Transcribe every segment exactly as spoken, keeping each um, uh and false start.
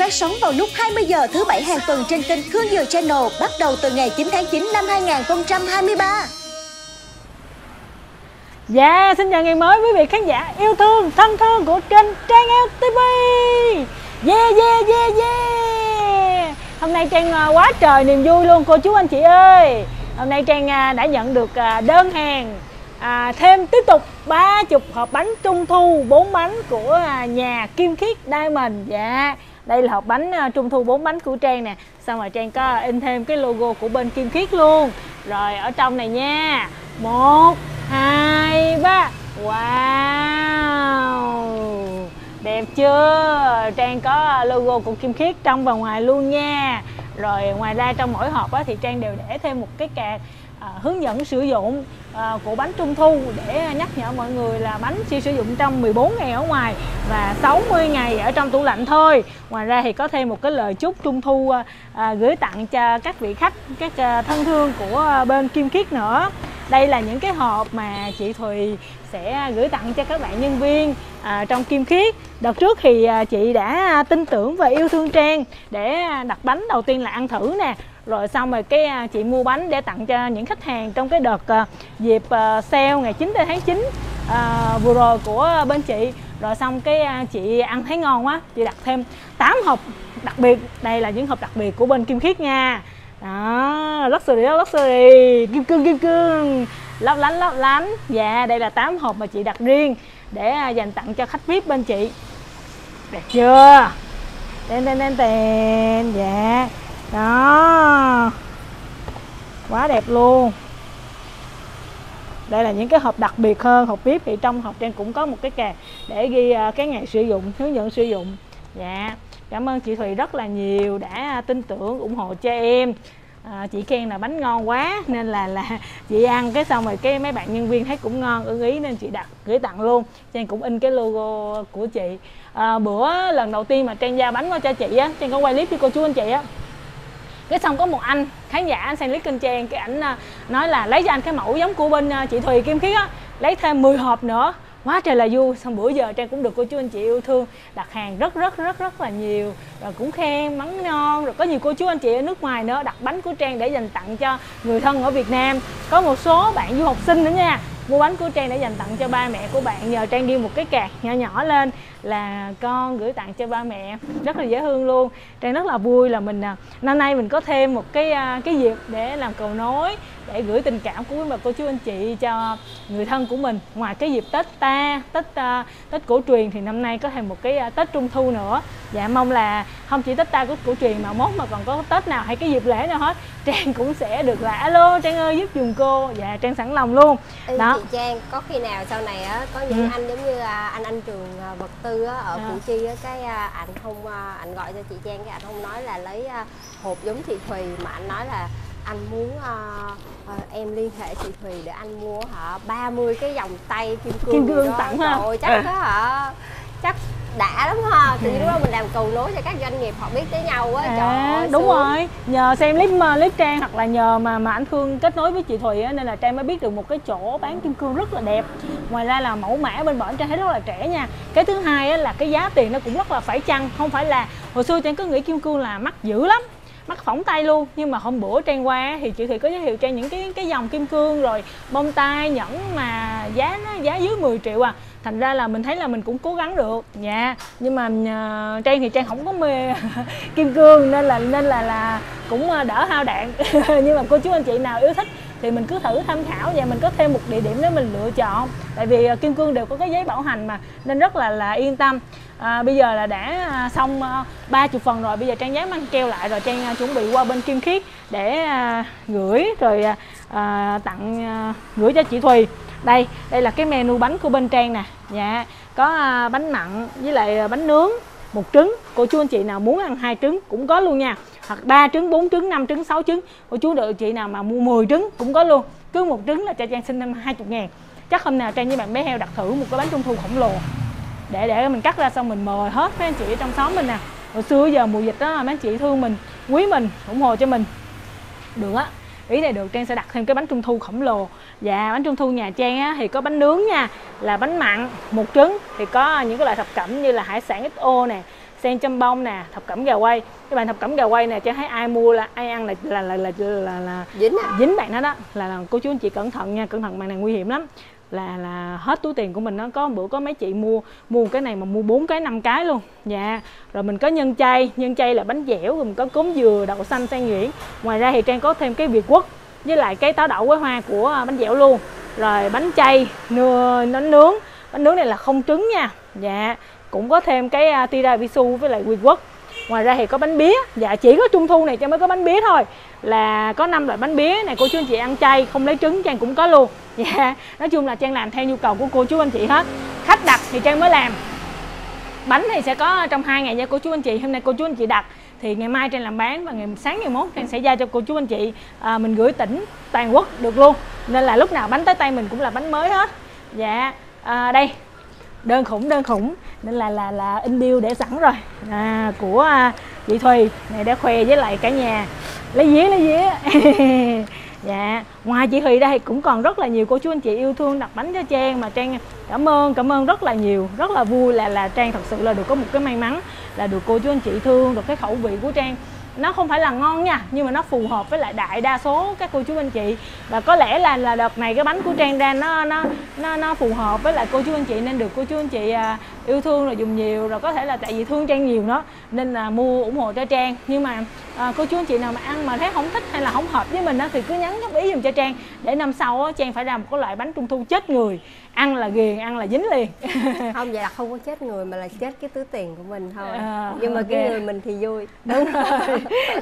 phát sóng vào lúc hai mươi giờ thứ bảy hàng tuần trên kênh Khương Dừa Channel, bắt đầu từ ngày chín tháng chín năm hai nghìn không trăm hai mươi ba. Dạ, yeah, xin chào ngày mới quý vị khán giả yêu thương, thân thương của kênh Trang lờ tê vê. Yeah, yeah, yeah, yeah. Hôm nay Trang quá trời niềm vui luôn cô chú anh chị ơi. Hôm nay Trang đã nhận được đơn hàng à, thêm tiếp tục ba mươi hộp bánh trung thu bốn bánh của nhà Kim Khiết Diamond. Dạ, đây là hộp bánh trung thu bốn bánh của Trang nè. Xong rồi Trang có in thêm cái logo của bên Kim Khiết luôn. Rồi ở trong này nha. Một hai ba. Wow, đẹp chưa? Trang có logo của Kim Khiết trong và ngoài luôn nha. Rồi ngoài ra trong mỗi hộp á, thì Trang đều để thêm một cái card à, hướng dẫn sử dụng à, của bánh trung thu, để nhắc nhở mọi người là bánh chỉ sử dụng trong mười bốn ngày ở ngoài và sáu mươi ngày ở trong tủ lạnh thôi. Ngoài ra thì có thêm một cái lời chúc trung thu à, gửi tặng cho các vị khách, các à, thân thương của à, bên Kim Khiết nữa. Đây là những cái hộp mà chị Thùy sẽ gửi tặng cho các bạn nhân viên à, trong Kim Khiết. Đợt trước thì à, chị đã tin tưởng và yêu thương Trang để đặt bánh, đầu tiên là ăn thử nè. Rồi xong rồi cái à, chị mua bánh để tặng cho những khách hàng trong cái đợt à, dịp à, sale ngày chín tháng chín à, vừa rồi của bên chị. Rồi xong cái à, chị ăn thấy ngon quá, chị đặt thêm tám hộp đặc biệt. Đây là những hộp đặc biệt của bên Kim Khiết nha. Đó, luxury đó, luxury, kim cương, kim cương, lấp lánh, lấp lánh. Dạ, đây là tám hộp mà chị đặt riêng để dành tặng cho khách vê i pê bên chị. Đẹp chưa? Tên, tên, tên, tên. Dạ, đó, quá đẹp luôn. Đây là những cái hộp đặc biệt hơn, hộp vê i pê. Thì trong hộp Trang cũng có một cái kẹp để ghi cái ngày sử dụng, hướng dẫn sử dụng. Dạ, cảm ơn chị Thùy rất là nhiều đã tin tưởng ủng hộ cho em. À, chị khen là bánh ngon quá nên là là chị ăn cái xong rồi cái mấy bạn nhân viên thấy cũng ngon ưng ý nên chị đặt gửi tặng luôn. Trang cũng in cái logo của chị. À, bữa lần đầu tiên mà Trang giao bánh qua cho chị á, Trang có quay clip với cô chú anh chị á. Cái xong có một anh khán giả anh xem clip kênh Trang, cái ảnh nói là lấy cho anh cái mẫu giống của bên chị Thùy Kim Khiết á, lấy thêm mười hộp nữa. Quá trời là vui. Xong bữa giờ Trang cũng được cô chú anh chị yêu thương đặt hàng rất rất rất rất là nhiều, rồi cũng khen mắng non. Rồi có nhiều cô chú anh chị ở nước ngoài nữa đặt bánh của Trang để dành tặng cho người thân ở Việt Nam. Có một số bạn du học sinh nữa nha, mua bánh của Trang để dành tặng cho ba mẹ của bạn. Nhờ Trang đi một cái card nhỏ nhỏ lên là con gửi tặng cho ba mẹ, rất là dễ thương luôn. Trang rất là vui là mình năm nay mình có thêm một cái cái dịp để làm cầu nối, để gửi tình cảm của quý bà cô chú anh chị cho người thân của mình. Ngoài cái dịp Tết ta, Tết Tết cổ truyền thì năm nay có thêm một cái Tết Trung thu nữa. Dạ, mong là không chỉ Tết ta của cổ truyền mà mốt mà còn có Tết nào hay cái dịp lễ nào hết, Trang cũng sẽ được là alo Trang ơi giúp dùm cô. Dạ, Trang sẵn lòng luôn. Ừ, đó chị Trang, có khi nào sau này á, có những ừ. anh giống như anh anh trường vật tư á, ở Củ Chi á, cái anh không anh gọi cho chị Trang cái anh không nói là lấy hộp giống chị Thùy, mà anh nói là anh muốn uh, uh, em liên hệ chị Thùy để anh mua hả ba mươi cái vòng tay kim cương, kim cương tặng ha. Rồi chắc à. Đó hả, chắc đã lắm ha. Tự nhiên đó mình làm cầu nối cho các doanh nghiệp họ biết tới nhau á. À, trời ơi, đúng xuống. Rồi nhờ xem clip clip Trang hoặc là nhờ mà mà anh Khương kết nối với chị Thùy á, nên là Trang mới biết được một cái chỗ bán kim cương rất là đẹp. Ngoài ra là mẫu mã bên bọn Trang thấy rất là trẻ nha. Cái thứ hai á, là cái giá tiền nó cũng rất là phải chăng, không phải là hồi xưa Trang cứ nghĩ kim cương là mắc dữ lắm, mắc phỏng tay luôn. Nhưng mà hôm bữa Trang qua thì chị Thùy có giới thiệu Trang những cái cái dòng kim cương rồi bông tai, nhẫn mà giá nó giá dưới mười triệu à. Thành ra là mình thấy là mình cũng cố gắng được nha. Yeah. Nhưng mà uh, Trang thì Trang không có mê kim cương nên là nên là là cũng đỡ hao đạn. Nhưng mà cô chú anh chị nào yêu thích thì mình cứ thử tham khảo và mình có thêm một địa điểm để mình lựa chọn. Tại vì uh, kim cương đều có cái giấy bảo hành mà nên rất là là yên tâm. À, bây giờ là đã xong ba mươi phần rồi, bây giờ Trang dán băng keo lại rồi Trang chuẩn bị qua bên Kim Khiết để à, gửi rồi à, tặng à, gửi cho chị Thùy. Đây, đây là cái menu bánh của bên Trang nè. Dạ, có à, bánh mặn với lại bánh nướng, một trứng. Cô chú anh chị nào muốn ăn hai trứng cũng có luôn nha. Hoặc ba trứng, bốn trứng, năm trứng, sáu trứng. Cô chú anh chị nào mà mua mười trứng cũng có luôn. Cứ một trứng là cho Trang xin thêm hai mươi ngàn. Chắc hôm nào Trang với bạn bé heo đặt thử một cái bánh trung thu khổng lồ. Để để mình cắt ra xong mình mời hết mấy anh chị ở trong xóm mình nè. Hồi xưa giờ mùa dịch đó mấy anh chị thương mình, quý mình, ủng hộ cho mình. Được á, ý này được. Trang sẽ đặt thêm cái bánh trung thu khổng lồ. Dạ, bánh trung thu nhà Trang á, thì có bánh nướng nha, là bánh mặn, một trứng. Thì có những cái loại thập cẩm như là hải sản ích ô nè, sen châm bông nè, thập cẩm gà quay. Các bạn thập cẩm gà quay nè, cho thấy ai mua là ai ăn là là là là, là, là dính à. dính bạn đó đó là, là cô chú anh chị cẩn thận nha, cẩn thận bạn này nguy hiểm lắm. Là là hết túi tiền của mình, nó có một bữa có mấy chị mua mua cái này mà mua bốn cái năm cái luôn. Dạ. Rồi mình có nhân chay, nhân chay là bánh dẻo, rồi mình có cốm dừa, đậu xanh, sen nhuyễn. Ngoài ra thì Trang có thêm cái Việt Quất với lại cái táo đậu quế hoa của bánh dẻo luôn. Rồi bánh chay, bánh nướng, bánh nướng này là không trứng nha. Dạ. Cũng có thêm cái tiramisu với lại Việt Quất. Ngoài ra thì có bánh bía. Dạ, chỉ có trung thu này Trang mới có bánh bía thôi. Là có năm loại bánh bía này, cô chú anh chị ăn chay không lấy trứng Trang cũng có luôn. Dạ, nói chung là Trang làm theo nhu cầu của cô chú anh chị hết. Khách đặt thì Trang mới làm. Bánh thì sẽ có trong hai ngày nha cô chú anh chị. Hôm nay cô chú anh chị đặt thì ngày mai Trang làm bán, và ngày sáng ngày mốt Trang sẽ giao cho cô chú anh chị, à, mình gửi tỉnh toàn quốc được luôn. Nên là lúc nào bánh tới tay mình cũng là bánh mới hết. Dạ, à, đây đơn khủng đơn khủng nên là là là in bill để sẵn rồi, à, của à, chị Thùy này đã khoe với lại cả nhà. Lấy dĩa lấy dĩa. Dạ, ngoài chị Thùy đây cũng còn rất là nhiều cô chú anh chị yêu thương đặt bánh cho Trang, mà Trang cảm ơn cảm ơn rất là nhiều, rất là vui là là Trang thật sự là được có một cái may mắn là được cô chú anh chị thương, được cái khẩu vị của Trang nó không phải là ngon nha, nhưng mà nó phù hợp với lại đại đa số các cô chú anh chị. Và có lẽ là là đợt này cái bánh của Trang ra nó nó nó nó phù hợp với lại cô chú anh chị, nên được cô chú anh chị à, yêu thương rồi dùng nhiều, rồi có thể là tại vì thương Trang nhiều đó nên là mua ủng hộ cho Trang. Nhưng mà à, cô chú anh chị nào mà ăn mà thấy không thích hay là không hợp với mình đó, thì cứ nhắn góp ý dùm cho Trang để năm sau á, Trang phải làm một cái loại bánh trung thu chết người, ăn là ghiền, ăn là dính liền. Không, vậy là không có chết người mà là chết cái túi tiền của mình thôi. À, nhưng mà okay. Cái người mình thì vui. Đúng rồi.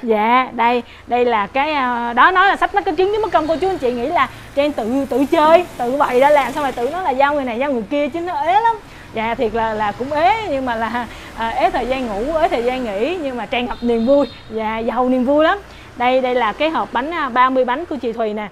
Dạ, đây đây là cái đó, nói là sách nó có trứng với mất công, cô chú anh chị nghĩ là Trang tự tự chơi tự bày ra làm, xong rồi tự nói là giao người này giao người kia chứ nó ế lắm. Dạ, thiệt là là cũng ế, nhưng mà là à, ế thời gian ngủ, ế thời gian nghỉ, nhưng mà Trang gặp niềm vui. Dạ, giàu niềm vui lắm. Đây đây là cái hộp bánh ba mươi bánh của chị Thùy nè.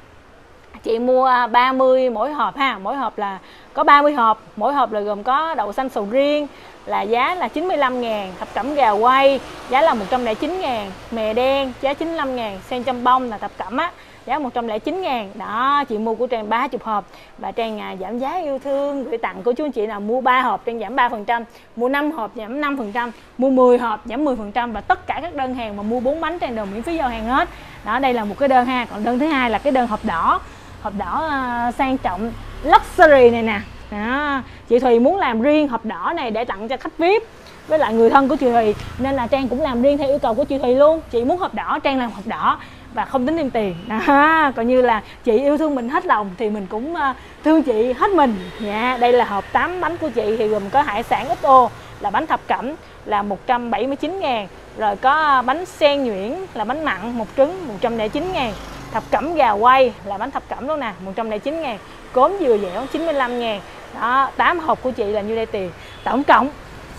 Chị mua ba mươi mỗi hộp ha, mỗi hộp là có ba mươi hộp, mỗi hộp là gồm có đậu xanh sầu riêng là giá là chín mươi lăm ngàn, thập cẩm gà quay giá là một trăm lẻ chín ngàn, mè đen giá chín mươi lăm ngàn, sen châm bông là thập cẩm á giá một trăm lẻ chín ngàn. Đó, chị mua của Trang ba mươi hộp và Trang à, giảm giá yêu thương gửi tặng cô chú anh chị nào mua ba hộp Trang giảm ba phần trăm, mua năm hộp giảm năm phần trăm, mua mười hộp giảm mười phần trăm, và tất cả các đơn hàng mà mua bốn bánh Trang đều miễn phí giao hàng hết. Đó, đây là một cái đơn ha. Còn đơn thứ hai là cái đơn hộp đỏ, hộp đỏ uh, sang trọng luxury này nè. Đó, chị Thùy muốn làm riêng hộp đỏ này để tặng cho khách vi ai pi với lại người thân của chị Thùy, nên là Trang cũng làm riêng theo yêu cầu của chị Thùy luôn. Chị muốn hộp đỏ Trang làm hộp đỏ và không tính thêm tiền. Đó, coi như là chị yêu thương mình hết lòng thì mình cũng uh, thương chị hết mình. Dạ, đây là hộp tám bánh của chị thì gồm có hải sản ép ô là bánh thập cẩm là một trăm bảy mươi chín ngàn, rồi có bánh sen nhuyễn là bánh mặn một trứng một trăm lẻ chín ngàn, thập cẩm gà quay là bánh thập cẩm luôn nè một trăm lẻ chín ngàn, cốm dừa dẻo chín mươi lăm ngàn. Đó, tám hộp của chị là như đây tiền. Tổng cộng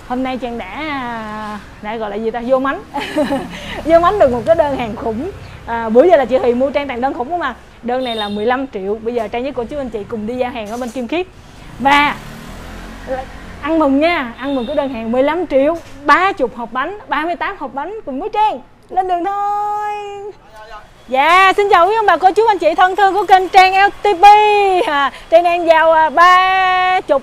hôm nay Trang đã đã gọi là gì ta, vô mánh. Vô mánh được một cái đơn hàng khủng. À, bữa giờ là chị Thùy mua Trang tặng đơn khủng không à. Đơn này là mười lăm triệu. Bây giờ Trang với cô chú anh chị cùng đi giao hàng ở bên Kim Khiết. Và ăn mừng nha, ăn mừng cái đơn hàng mười lăm triệu, ba mươi hộp bánh, ba mươi tám hộp bánh cùng với Trang. Lên đường thôi. Dạ, xin chào quý ông bà cô chú anh chị thân thương của kênh Trang lờ tê pê. À, Trang đang giao ba mươi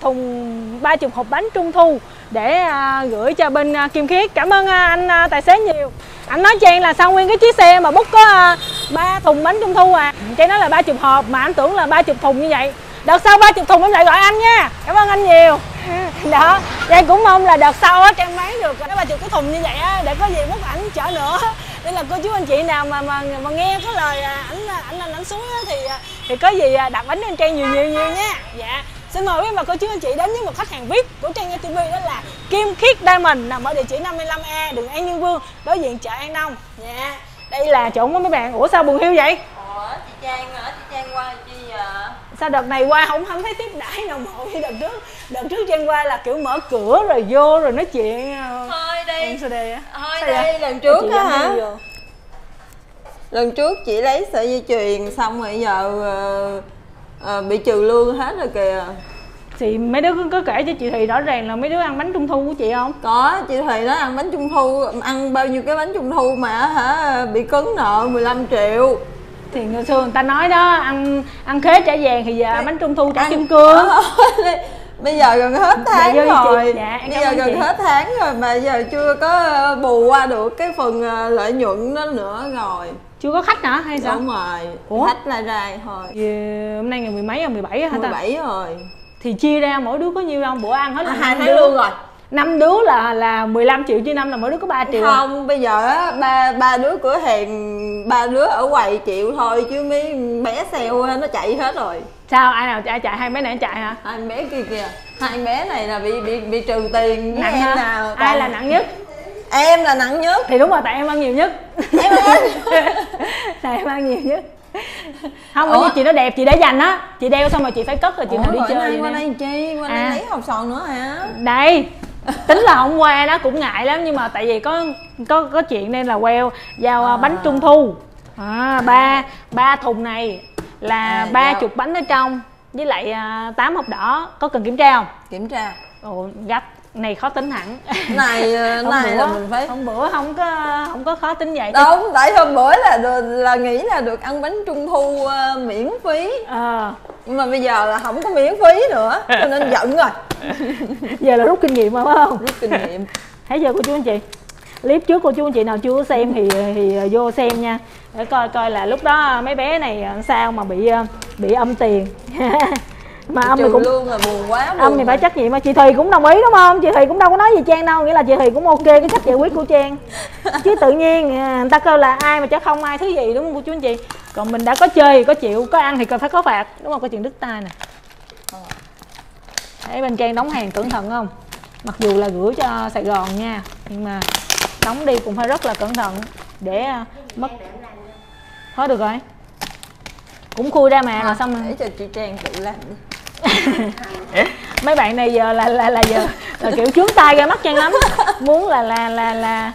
thùng, ba mươi hộp bánh trung thu để à, gửi cho bên à, Kim Khiết. Cảm ơn à, anh à, tài xế nhiều. Anh nói Trang là sau nguyên cái chiếc xe mà bút có à, ba thùng bánh trung thu à. Trang nói là ba mươi hộp mà anh tưởng là ba mươi thùng như vậy. Đợt sau ba mươi thùng em lại gọi anh nha. Cảm ơn anh nhiều. Đó, Trang cũng mong là đợt sau á Trang bán được cái ba mươi cái thùng như vậy á, để có gì bút ảnh chở nữa. Nên là cô chú anh chị nào mà mà, mà nghe cái lời ảnh ảnh ảnh ảnh suối thì thì có gì đặt bánh lên Trang nhiều nhiều nhiều nha. Dạ, xin mời quý bà cô chú anh chị đến với một khách hàng vi ai pi của Trang lờ tê vê, đó là Kim Khiết Diamond, nằm ở địa chỉ năm mươi lăm A đường An Nhân Vương, đối diện chợ An Đông. Dạ, đây là chỗ của mấy bạn. Ủa sao buồn hiu vậy? Ủa chị Trang hả? Chị Trang qua chi vậy? Sao đợt này qua không không thấy tiếp đãi nồng hậu như đợt trước? Đợt trước Trang qua là kiểu mở cửa rồi vô rồi nói chuyện. Thôi đi. Sao đây? Thôi sao đi, vậy? Lần trước á hả? Lần trước chị lấy sợi dây chuyền xong rồi giờ à, à, bị trừ lương hết rồi kìa. Thì mấy đứa có kể cho chị Thùy rõ ràng là mấy đứa ăn bánh trung thu của chị không? Có, chị Thùy nó ăn bánh trung thu, ăn bao nhiêu cái bánh trung thu mà hả bị cứng nợ mười lăm triệu. Thì ngày xưa người ta nói đó, ăn ăn khế trả vàng thì giờ bánh trung thu trả ăn, kim cương. bây giờ gần hết tháng rồi, dạ, bây giờ gần chị. hết tháng rồi mà giờ chưa có bù qua được cái phần lợi nhuận đó nữa rồi. Chưa có khách hả hay sao? Đúng rồi. Ủa? Khách là ra thôi. Vì hôm nay ngày mười mấy rồi, mười bảy hả ta? mười bảy rồi. Thì chia ra mỗi đứa có nhiêu không? Bữa ăn hết là hai à, đứa luôn rồi. Năm đứa là là mười lăm triệu chia năm là mỗi đứa có ba triệu. Không, rồi. Bây giờ á ba ba đứa cửa hàng, ba đứa ở quầy chịu thôi chứ mấy bé sale nó chạy hết rồi. Sao ai nào ai chạy? Hai bé này chạy hả? Hai bé kia kìa. Hai bé này là bị bị bị trừ tiền. Nặng em nào? Ai là nặng nhất? Em là nặng nhất. Thì đúng rồi, tại em ăn nhiều nhất. Em ăn. Tại em ăn nhiều nhất. Không, bởi vì chị nó đẹp chị để dành á, chị đeo xong rồi chị phải cất rồi chị Ủa, đi rồi, chơi nay, qua đây chi qua đây à. Lấy hộp sòn nữa hả? Đây tính là hôm qua đó cũng ngại lắm nhưng mà tại vì có có có chuyện nên là queo vào à. Bánh trung thu à, ba ba thùng này là ba à, chục bánh ở trong với lại tám hộp đỏ. Có cần kiểm tra không? Kiểm tra. Ồ gấp này khó tính hẳn này. Này là mình phải hôm bữa không có không có khó tính vậy đúng chứ. Tại hôm bữa là được, là nghĩ là được ăn bánh trung thu uh, miễn phí à. Nhưng mà bây giờ là không có miễn phí nữa cho nên giận rồi. Giờ là rút kinh nghiệm mà, phải không? Rút kinh nghiệm. Thấy giờ cô chú anh chị clip trước cô chú anh chị nào chưa xem thì thì vô xem nha, để coi coi là lúc đó mấy bé này sao mà bị bị âm tiền. Mà âm thì cũng luôn là buồn quá buồn. Âm thì phải trách nhiệm mà chị Thùy cũng đồng ý đúng không? Chị Thùy cũng đâu có nói gì Trang đâu, nghĩa là chị Thùy cũng ok cái cách giải quyết của Trang. Chứ tự nhiên người ta kêu là ai mà chắc không ai thứ gì đúng không cô chú anh chị? Còn mình đã có chơi có chịu có ăn thì cần phải có phạt đúng không? Có chuyện đứt tay nè. Đấy, bên Trang đóng hàng cẩn thận không? Mặc dù là gửi cho Sài Gòn nha, nhưng mà đóng đi cũng phải rất là cẩn thận để mất. Thôi được rồi, cũng khui ra mà. Rồi xong rồi để cho chị Trang tự làm đi. Mấy bạn này giờ là là là giờ là kiểu chướng tay ra mắt Trang lắm, muốn là là là là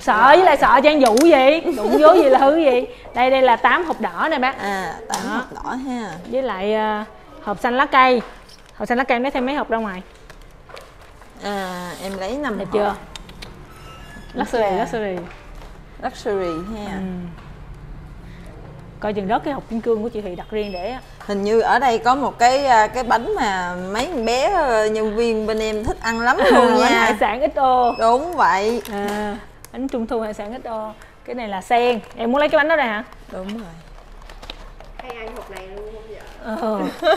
sợ với lại sợ Trang dụ gì đụng vô gì là hư gì. Đây đây là tám hộp đỏ nè bác. À tám hộp đỏ ha, với lại uh, hộp xanh lá cây. Hộp xanh lá cây em lấy thêm mấy hộp ra ngoài à? Em lấy năm hộp chưa? Luxury luxury luxury ha. Ừ. Coi chừng rớt cái hộp kim cương của chị Thùy đặt riêng để. Hình như ở đây có một cái cái bánh mà mấy bé nhân viên bên em thích ăn lắm luôn à, nha. Bánh hải sản ích ô. Đúng vậy à, bánh trung thu hải sản ích ô. Cái này là sen. Em muốn lấy cái bánh đó này hả? Đúng rồi. Hay ăn hộp này luôn không vậy? Ờ.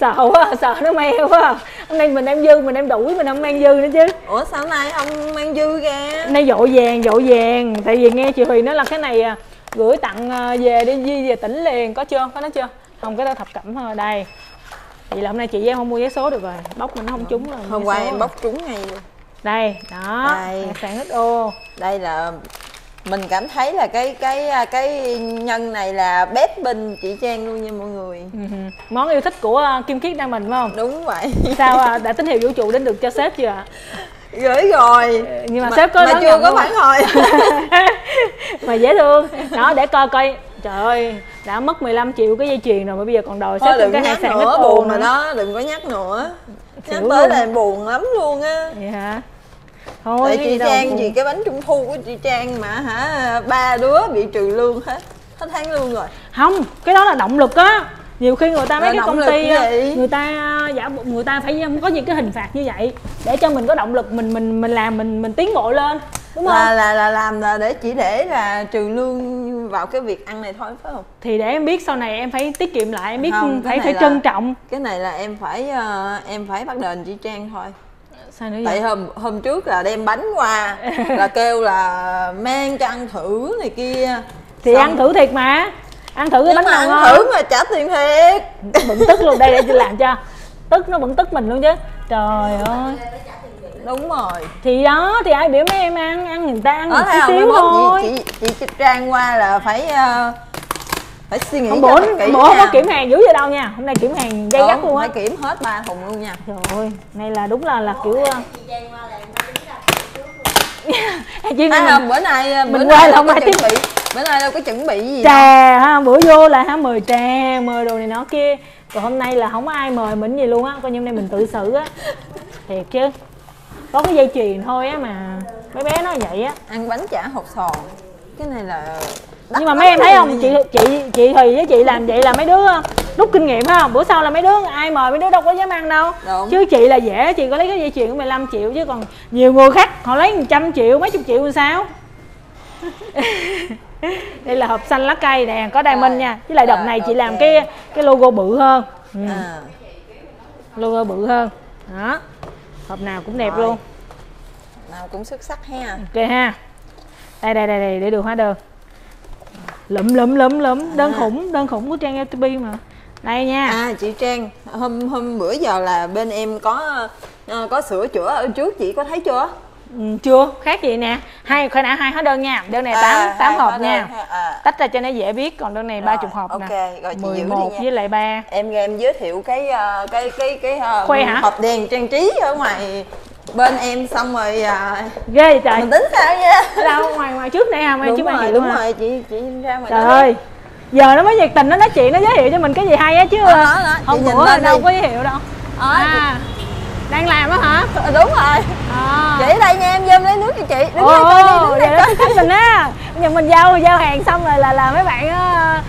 Sợ quá, sợ nó meo quá. Hôm nay mình em dư, mình em đuổi, mình không mang dư nữa chứ. Ủa sao nay không mang dư ra? Nay vội vàng, vội vàng. Tại vì nghe chị Thùy nói là cái này gửi tặng về đi Di về tỉnh liền, có chưa? Có nói chưa? Không, cái đó thập cẩm thôi. Đây vậy là hôm nay chị với em không mua vé số được rồi, bóc mình nó không trúng rồi. Hôm qua em bóc trúng ngay luôn. Đây đó, hải sản ích ô. Đây là mình cảm thấy là cái cái cái nhân này là bếp bên chị Trang luôn nha mọi người. Ừ. Món yêu thích của Kim Khiết Diamond phải không? Đúng vậy. Sao đã tín hiệu vũ trụ đến được cho sếp chưa ạ? Gửi rồi nhưng mà, mà sếp có mà chưa có phản hồi. Mà dễ thương đó, để coi coi. Trời ơi, đã mất mười lăm triệu cái dây chuyền rồi mà bây giờ còn đòi sếp cái hải sản nữa, buồn, buồn mà đó, đừng có nhắc nữa. Nhắc tới luôn. Là buồn lắm luôn á. Vậy hả? Thôi tại chị Trang vì cái bánh trung thu của chị Trang mà hả, ba đứa bị trừ lương hết hết tháng lương rồi. Không, cái đó là động lực á. Nhiều khi người ta mấy cái công ty người ta giả bộ người ta phải có những cái hình phạt như vậy để cho mình có động lực mình mình mình làm mình mình tiến bộ lên đúng không? Là là là làm là để chỉ để là trừ lương vào cái việc ăn này thôi phải không? Thì để em biết sau này em phải tiết kiệm lại, em biết không, phải phải là, trân trọng. Cái này là em phải em phải bắt đền chị Trang thôi. Sao nữa? Tại hôm hôm trước là đem bánh qua là kêu là mang cho ăn thử này kia. Thì xong. Ăn thử thiệt mà. Ăn thử cái bánh nào ngon thử mà trả tiền thiệt. Bận tức luôn, đây để chị làm cho. Tức nó bận tức mình luôn chứ. Trời ơi. Đúng rồi. Thì đó, thì ai biểu mấy em ăn, ăn người ta ăn một tí xíu thôi. Chị, chị, chị Trang qua là phải uh, phải suy nghĩ. Hôm bữa không có kiểm hàng dữ vậy đâu nha. Hôm nay kiểm hàng gay gắt luôn á. Phải kiểm hết ba thùng luôn nha. Trời ơi, này là đúng là là kiểu uh, Chị à, mình, bữa nay bữa mình nay là không ai chuẩn bị, bữa nay đâu có chuẩn bị gì trà ha, bữa vô là ha mời trà mời đồ này nọ kia, còn hôm nay là không ai mời mình gì luôn á, coi như hôm nay mình tự xử á. Thiệt chứ, có cái dây chuyền thôi á mà mấy bé nó vậy á. Ăn bánh chả hột sòn cái này là. Nhưng mà mấy em thấy không, chị chị chị Thùy với chị làm vậy là mấy đứa rút kinh nghiệm ha. Bữa sau là mấy đứa ai mời mấy đứa đâu có dám ăn đâu. Đúng. Chứ chị là dễ, chị có lấy cái dây chuyền của mười lăm triệu, chứ còn nhiều người khác họ lấy một trăm triệu, mấy chục triệu làm sao. Đây là hộp xanh lá cây nè, có diamond à, nha. Với lại đợt à, này chị okay. làm cái cái logo bự hơn. Ừ. À. Logo bự hơn. Đó. Hộp nào cũng đẹp rồi. Luôn. Nào cũng xuất sắc ha. Ok ha. Đây đây đây, đây để được hóa đơn. Lụm lụm lụm lụm, đơn à. khủng, đơn khủng của Trang lờ tê pê mà. Đây nha. À chị Trang, hôm hôm bữa giờ là bên em có có sửa chữa ở trước, chị có thấy chưa? Ừ, chưa, khác gì nè. Hai khởi nãy hai hóa đơn nha. Đơn này tám hộp nha. À. Tách ra cho nó dễ biết, còn đơn này ba mươi hộp okay. nè. Rồi, chị mười một với lại ba. Em em giới thiệu cái cái cái cái uh, hộp đèn trang trí ở ngoài bên em xong rồi à... ghê vậy trời, mình tính sao nha. Đâu ngoài ngoài trước đây hả em, chứ mà đúng rồi chị chị ra ngoài trời ơi, giờ nó mới nhiệt tình, nó nói chuyện, nó giới thiệu cho mình cái gì hay á chứ à, hôm bữa là đâu có giới thiệu đâu à, à chị... đang làm á hả? Đúng rồi à. Chị đây nha, em dơm lấy nước cho chị. Đứng ồ, đây coi đi, đứng đây coi mình á, nhưng mình giao giao hàng xong rồi là là mấy bạn á,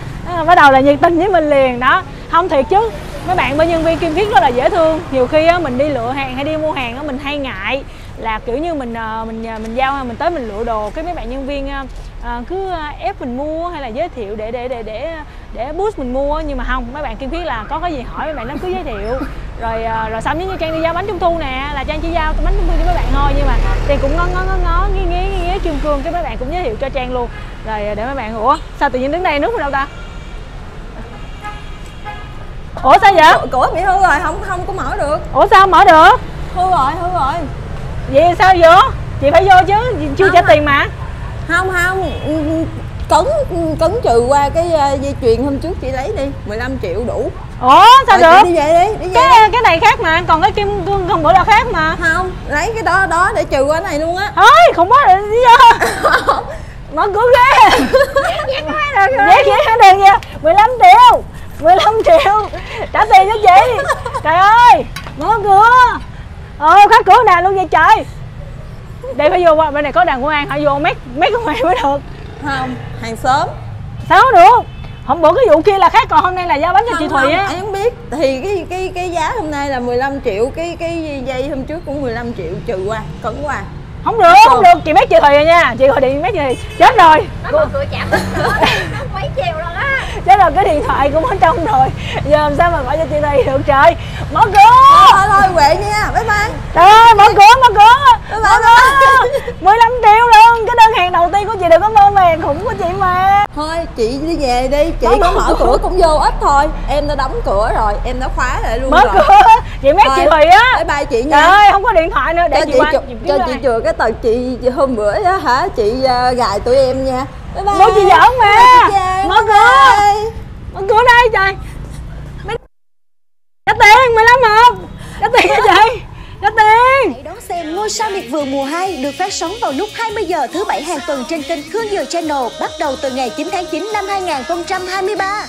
bắt đầu là nhiệt tình với mình liền đó. Không thiệt chứ mấy bạn bên nhân viên Kim Khiết rất là dễ thương. Nhiều khi á, mình đi lựa hàng hay đi mua hàng á, mình hay ngại là kiểu như mình mình mình giao, mình tới mình lựa đồ cái mấy bạn nhân viên à, cứ ép mình mua hay là giới thiệu để để để để để boost mình mua. Nhưng mà không, mấy bạn Kim Khiết là có cái gì hỏi mấy bạn nó cứ giới thiệu rồi rồi xong. Giống như Trang đi giao bánh trung thu nè, là Trang chỉ giao bánh trung thu cho mấy bạn thôi, nhưng mà Trang cũng ngó ngó ngó ngó nghe nghe nghe trương cương cái mấy bạn cũng giới thiệu cho Trang luôn rồi để mấy bạn. Ủa sao tự nhiên đứng đây nước đâu ta? Ủa sao vậy? Cửa bị hư rồi, không không có mở được. Ủa sao không mở được? Hư rồi, hư rồi. Vậy sao vô? Chị phải vô chứ, chưa không, trả tiền mà. Không không, cấn cấn trừ qua cái dây chuyền hôm trước chị lấy đi, mười lăm triệu đủ. Ủa sao rồi, được? Đi về đi, đi về. Cái đi. Cái này khác mà, còn cái kim cương còn bữa là khác mà. Không, lấy cái đó đó để trừ qua cái này luôn á. Thôi, không có để vô. Mở cửa ghê. Dễ quá được rồi. Dễ dễ hết được nha. mười lăm triệu. mười lăm triệu trả tiền cho chị. Trời ơi mở cửa, ờ khóa cửa đàn luôn vậy trời. Đây phải vô qua bên này có đàn công an, phải vô mét mét công an mới được. Không, hàng xóm sao được. Hôm bữa cái vụ kia là khác, còn hôm nay là giao bánh cho chị Thùy á. Em biết thì cái cái cái giá hôm nay là mười lăm triệu, cái cái dây hôm trước cũng mười lăm triệu trừ qua cẩn qua. Không được, không, không được, chị mét chị Thùy rồi nha. Chị gọi điện mét chị Thùy chết rồi. Nó còn cửa chạm nữa, nó mấy chiều rồi á. Chứ là cái điện thoại cũng ở trong rồi, giờ làm sao mà gọi cho chị này được trời. Mở cửa thôi, thôi quệ nha, bye bye. Trời ơi mở cửa, mở cửa, mở cửa. Mười lăm triệu luôn, cái đơn hàng đầu tiên của chị đừng có mơ màng khủng của chị mà. Thôi chị đi về đi, chị có mở cửa cũng vô ích thôi, em đã đóng cửa rồi, em đã khóa lại luôn rồi. Mở cửa chị mét chị Thùy á. Bye bye chị nha. Trời ơi không có điện thoại nữa, để chị qua cho chị chừa cái tờ chị hôm bữa á hả, chị gài tụi em nha. Bye bye. Bố chị giỡn mà. Mở cửa, mở cửa đây trời. Trả tiền mười lăm hộp. Trả tiền cho chị. Trả tiền. Hãy đón xem Ngôi Sao Miệt Vườn mùa hai được phát sóng vào lúc hai mươi giờ thứ bảy hàng tuần trên kênh Khương Dừa Channel bắt đầu từ ngày chín tháng chín năm hai nghìn không trăm hai mươi ba.